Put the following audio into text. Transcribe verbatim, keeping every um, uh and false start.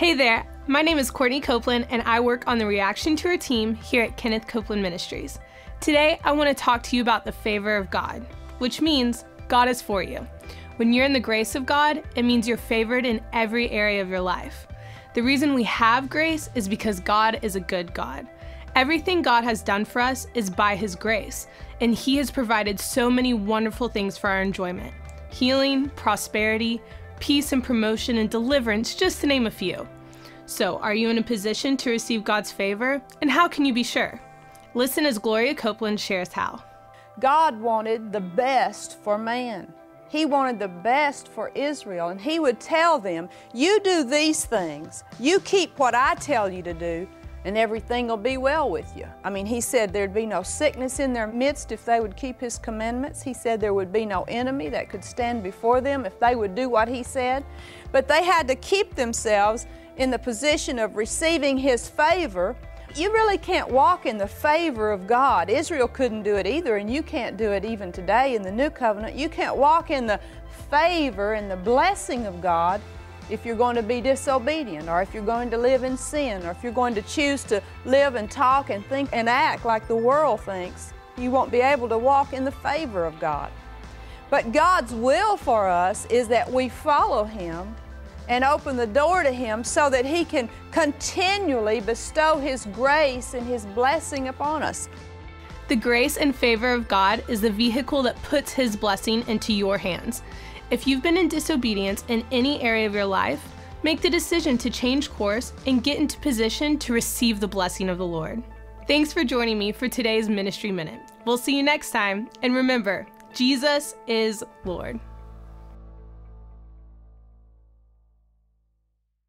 Hey there, my name is Courtney Copeland and I work on the Reaction Tour team here at Kenneth Copeland Ministries. Today, I want to talk to you about the favor of God, which means God is for you. When you're in the grace of God, it means you're favored in every area of your life. The reason we have grace is because God is a good God. Everything God has done for us is by His grace, and He has provided so many wonderful things for our enjoyment. Healing, prosperity, peace and promotion, and deliverance, just to name a few. So, are you in a position to receive God's favor? And how can you be sure? Listen as Gloria Copeland shares how. God wanted the best for man. He wanted the best for Israel, and He would tell them, you do these things, you keep what I tell you to do, and everything will be well with you. I mean, He said there'd be no sickness in their midst if they would keep His commandments. He said there would be no enemy that could stand before them if they would do what He said. But they had to keep themselves in the position of receiving His favor. You really can't walk in the favor of God. Israel couldn't do it either, and you can't do it even today in the New Covenant. You can't walk in the favor and the blessing of God if you're going to be disobedient, or if you're going to live in sin, or if you're going to choose to live and talk and think and act like the world thinks, you won't be able to walk in the favor of God. But God's will for us is that we follow Him and open the door to Him so that He can continually bestow His grace and His blessing upon us. The grace and favor of God is the vehicle that puts His blessing into your hands. If you've been in disobedience in any area of your life, make the decision to change course and get into position to receive the blessing of the Lord. Thanks for joining me for today's Ministry Minute. We'll see you next time, and remember, Jesus is Lord.